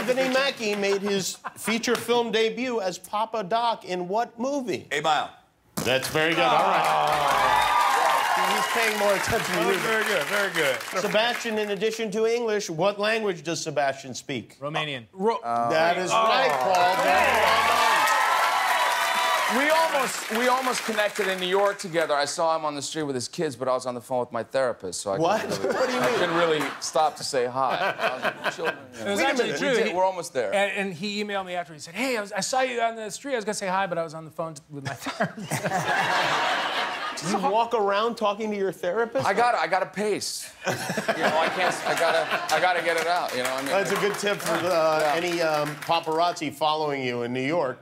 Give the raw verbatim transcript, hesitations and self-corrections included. Anthony Mackie made his feature film debut as Papa Doc in what movie? Eight Mile. That's very good. Oh. All right. He's paying more attention to you. Very good, very good. Sebastian, in addition to English, what language does Sebastian speak? Romanian. Uh, Ro oh. That is oh. right, Paul. Oh. We almost we almost connected in New York together. I saw him on the street with his kids, but I was on the phone with my therapist, so I what? Couldn't really, what do you mean? I couldn't really stop to say hi. I was like, children, you know. It was actually true. We did, we're almost there. And, and he emailed me after. He said, "Hey, I, was, I saw you on the street. I was gonna say hi, but I was on the phone with my therapist." You walk around talking to your therapist? I got I got to pace. You know, I can't. I gotta. I gotta get it out. You know, I mean, that's a good tip for uh, yeah. any um, paparazzi following you in New York.